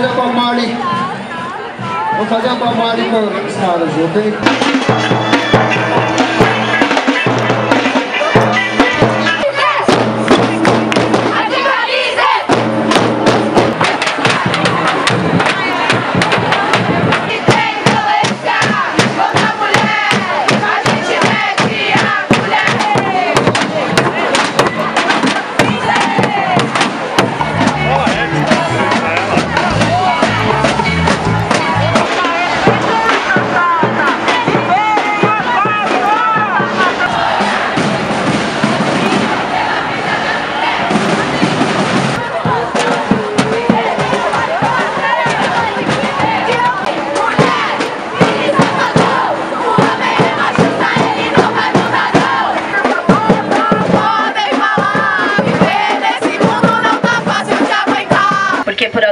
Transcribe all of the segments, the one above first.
fazer com a Marley. Vou fazer com a Marley com os caras, ok?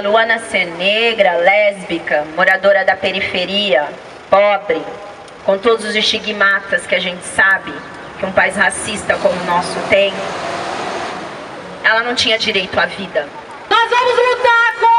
Luana ser negra, lésbica, moradora da periferia, pobre, com todos os estigmatas que a gente sabe que um país racista como o nosso tem, ela não tinha direito à vida. Nós vamos lutar com